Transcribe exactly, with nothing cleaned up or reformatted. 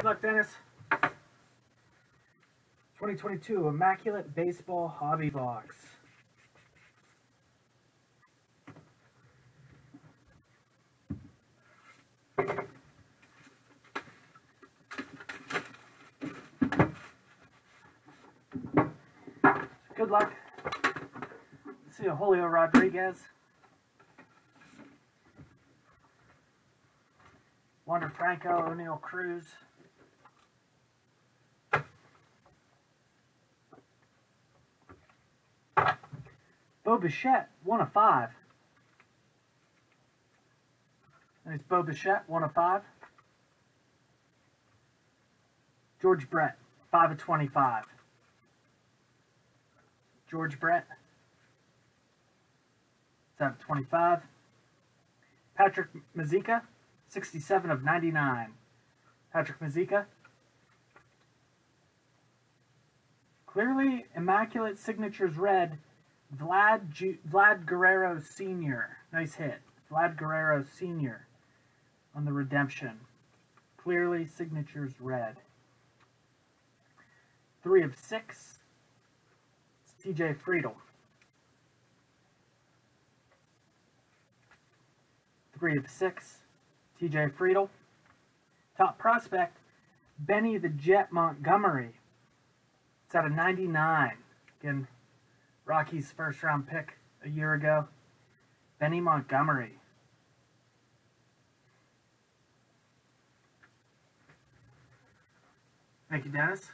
Good luck, Dennis. twenty twenty-two Immaculate Baseball Hobby Box. Good luck. Let's see a Julio Rodriguez. Wander Franco, O'Neal Cruz. Bo Bichette, one of five. And it's Bo Bichette, one of five. George Brett, five of twenty-five. George Brett, seven of twenty-five. Patrick Mazica, sixty-seven of ninety-nine. Patrick Mazica. Clearly Immaculate Signatures Red. Vlad, G Vlad Guerrero Senior Nice hit. Vlad Guerrero Senior on the redemption. Clearly Signatures Red. Three of six. It's T J Friedl. Three of six. T J Friedl. Top prospect, Benny the Jet Montgomery. It's out of ninety-nine. Again, Rockies' first round pick a year ago. Benny Montgomery. Thank you, Dennis.